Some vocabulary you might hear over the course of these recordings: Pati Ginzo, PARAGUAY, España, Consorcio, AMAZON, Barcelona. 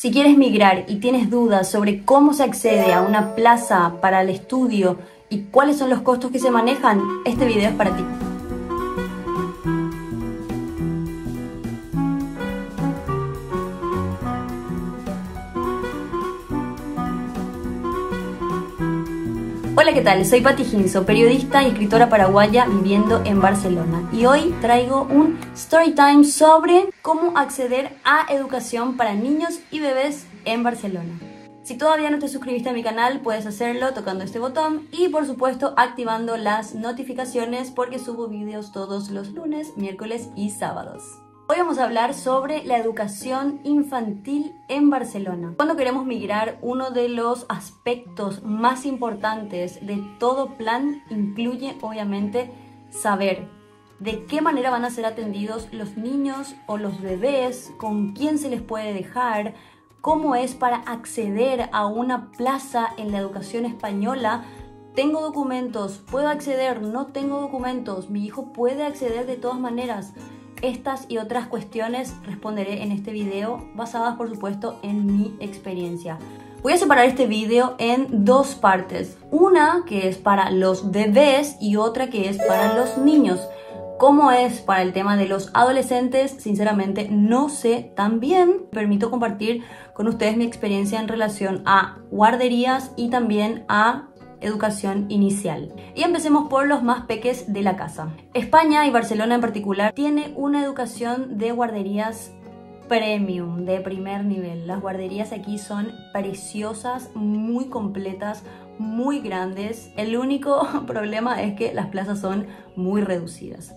Si quieres migrar y tienes dudas sobre cómo se accede a una plaza para el estudio y cuáles son los costos que se manejan, este video es para ti. Hola, ¿qué tal? Soy Pati Ginzo, periodista y escritora paraguaya viviendo en Barcelona. Y hoy traigo un story time sobre cómo acceder a educación para niños y bebés en Barcelona. Si todavía no te suscribiste a mi canal, puedes hacerlo tocando este botón y, por supuesto, activando las notificaciones porque subo videos todos los lunes, miércoles y sábados. Hoy vamos a hablar sobre la educación infantil en Barcelona. Cuando queremos migrar, uno de los aspectos más importantes de todo plan incluye, obviamente, saber de qué manera van a ser atendidos los niños o los bebés, con quién se les puede dejar, cómo es para acceder a una plaza en la educación española. ¿Tengo documentos? ¿Puedo acceder? ¿No tengo documentos? ¿Mi hijo puede acceder de todas maneras? Estas y otras cuestiones responderé en este video, basadas por supuesto en mi experiencia. Voy a separar este video en dos partes, una que es para los bebés y otra que es para los niños. ¿Cómo es para el tema de los adolescentes? Sinceramente no sé tan bien. Permito compartir con ustedes mi experiencia en relación a guarderías y también a educación inicial. Y empecemos por los más peques de la casa. España y Barcelona en particular tiene una educación de guarderías premium, de primer nivel. Las guarderías aquí son preciosas, muy completas, muy grandes. El único problema es que las plazas son muy reducidas.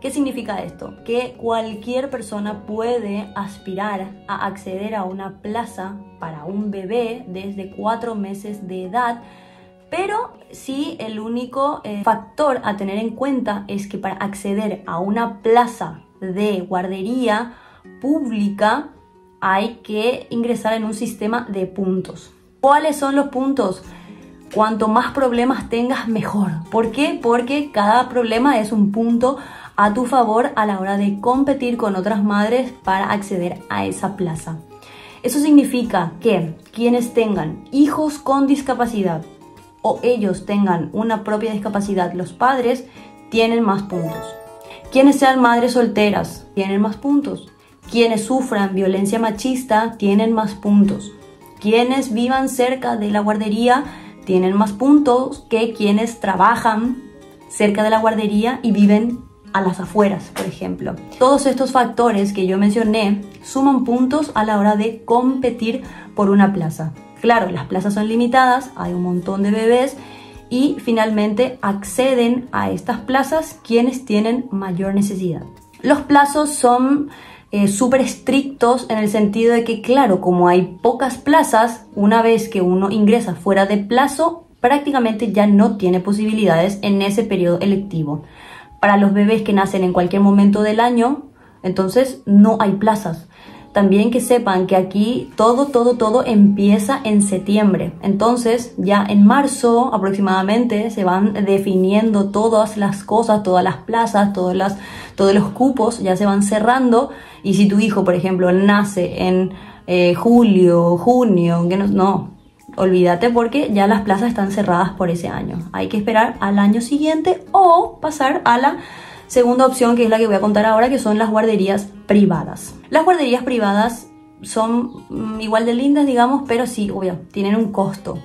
¿Qué significa esto? Que cualquier persona puede aspirar a acceder a una plaza para un bebé desde 4 meses de edad. Pero sí, el único factor a tener en cuenta es que para acceder a una plaza de guardería pública hay que ingresar en un sistema de puntos. ¿Cuáles son los puntos? Cuanto más problemas tengas, mejor. ¿Por qué? Porque cada problema es un punto a tu favor a la hora de competir con otras madres para acceder a esa plaza. Eso significa que quienes tengan hijos con discapacidad o ellos tengan una propia discapacidad, los padres tienen más puntos. Quienes sean madres solteras tienen más puntos. Quienes sufran violencia machista tienen más puntos. Quienes vivan cerca de la guardería tienen más puntos que quienes trabajan cerca de la guardería y viven a las afueras, por ejemplo. Todos estos factores que yo mencioné suman puntos a la hora de competir por una plaza. Claro, las plazas son limitadas, hay un montón de bebés y finalmente acceden a estas plazas quienes tienen mayor necesidad. Los plazos son súper estrictos en el sentido de que, claro, como hay pocas plazas, una vez que uno ingresa fuera de plazo, prácticamente ya no tiene posibilidades en ese periodo electivo. Para los bebés que nacen en cualquier momento del año, entonces no hay plazas. También que sepan que aquí todo empieza en septiembre. Entonces ya en marzo aproximadamente se van definiendo todas las cosas, todas las plazas, todos los cupos ya se van cerrando. Y si tu hijo, por ejemplo, nace en julio, junio, que no, olvídate porque ya las plazas están cerradas por ese año. Hay que esperar al año siguiente o pasar a la segunda opción, que es la que voy a contar ahora, que son las guarderías privadas. Las guarderías privadas son igual de lindas, digamos, pero sí, obvio, tienen un costo.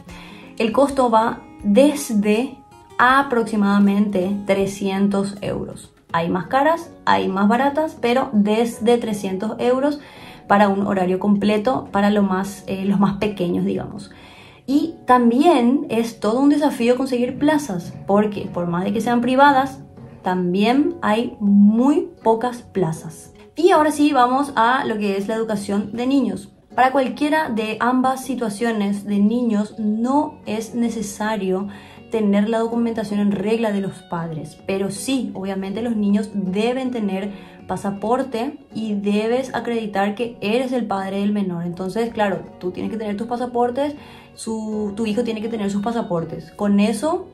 El costo va desde aproximadamente 300 euros. Hay más caras, hay más baratas, pero desde 300 euros para un horario completo, para los más pequeños, digamos. Y también es todo un desafío conseguir plazas, porque por más de que sean privadas, también hay muy pocas plazas. Y ahora sí vamos a lo que es la educación de niños. Para cualquiera de ambas situaciones de niños no es necesario tener la documentación en regla de los padres, pero sí, obviamente los niños deben tener pasaporte y debes acreditar que eres el padre del menor. Entonces, claro, tú tienes que tener tus pasaportes, tu hijo tiene que tener sus pasaportes. Con eso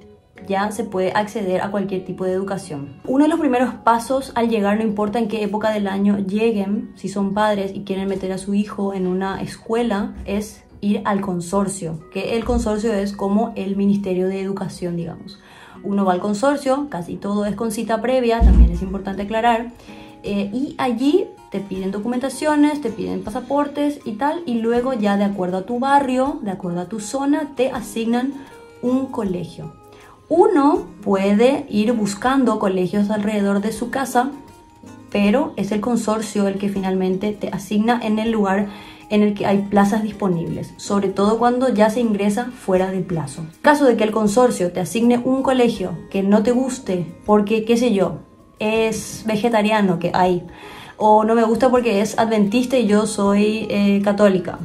ya se puede acceder a cualquier tipo de educación. Uno de los primeros pasos al llegar, no importa en qué época del año lleguen, si son padres y quieren meter a su hijo en una escuela, es ir al consorcio, que el consorcio es como el Ministerio de Educación, digamos. Uno va al consorcio, casi todo es con cita previa, también es importante aclarar, y allí te piden documentaciones, te piden pasaportes y tal, y luego ya de acuerdo a tu barrio, de acuerdo a tu zona, te asignan un colegio. Uno puede ir buscando colegios alrededor de su casa, pero es el consorcio el que finalmente te asigna en el lugar en el que hay plazas disponibles, sobre todo cuando ya se ingresa fuera de plazo. En caso de que el consorcio te asigne un colegio que no te guste porque, qué sé yo, es vegetariano, que hay, o no me gusta porque es adventista y yo soy católica,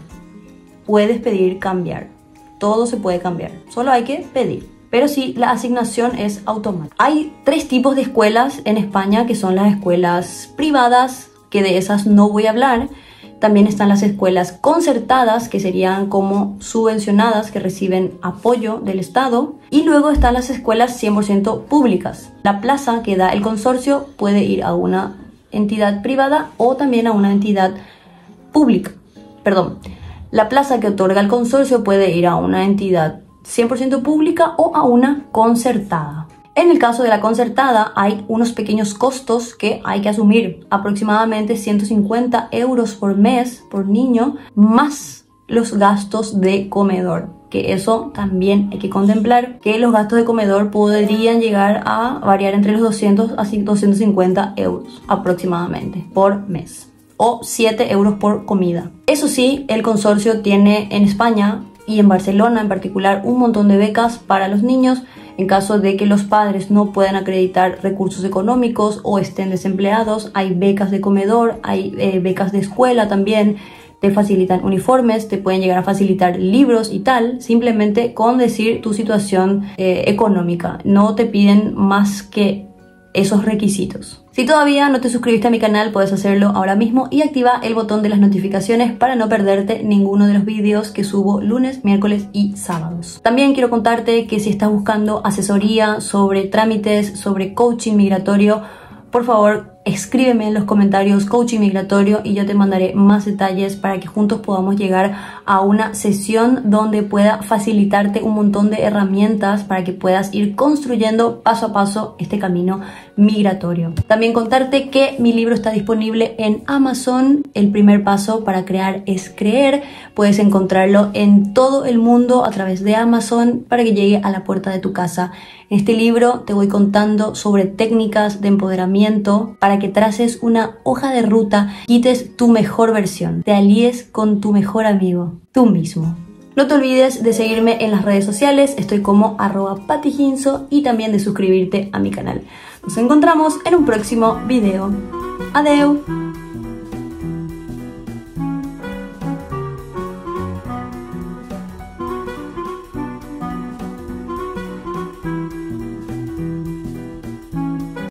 puedes pedir cambiar. Todo se puede cambiar, solo hay que pedir. Pero sí, la asignación es automática. Hay tres tipos de escuelas en España, que son las escuelas privadas, que de esas no voy a hablar. También están las escuelas concertadas, que serían como subvencionadas, que reciben apoyo del Estado. Y luego están las escuelas 100% públicas. La plaza que da el consorcio puede ir a una entidad privada o también a una entidad pública. Perdón, la plaza que otorga el consorcio puede ir a una entidad 100% pública o a una concertada. En el caso de la concertada hay unos pequeños costos que hay que asumir, aproximadamente 150 euros por mes por niño, más los gastos de comedor, que eso también hay que contemplar, que los gastos de comedor podrían llegar a variar entre los 200 a 250 euros aproximadamente por mes, o 7 euros por comida. Eso sí, el consorcio tiene en España y en Barcelona en particular un montón de becas para los niños. En caso de que los padres no puedan acreditar recursos económicos o estén desempleados, hay becas de comedor, hay becas de escuela también, te facilitan uniformes, te pueden llegar a facilitar libros y tal, simplemente con decir tu situación económica. No te piden más que esos requisitos. Si todavía no te suscribiste a mi canal, puedes hacerlo ahora mismo y activa el botón de las notificaciones para no perderte ninguno de los vídeos que subo lunes, miércoles y sábados. También quiero contarte que si estás buscando asesoría sobre trámites, sobre coaching migratorio, por favor escríbeme en los comentarios coaching migratorio y yo te mandaré más detalles para que juntos podamos llegar a una sesión donde pueda facilitarte un montón de herramientas para que puedas ir construyendo paso a paso este camino migratorio. También contarte que mi libro está disponible en Amazon, El primer paso para crear es creer. Puedes encontrarlo en todo el mundo a través de Amazon para que llegue a la puerta de tu casa. En este libro te voy contando sobre técnicas de empoderamiento para que traces una hoja de ruta, quites tu mejor versión, te alíes con tu mejor amigo, tú mismo. No te olvides de seguirme en las redes sociales, estoy como @patiginzo, y también de suscribirte a mi canal. Nos encontramos en un próximo video. Adeu.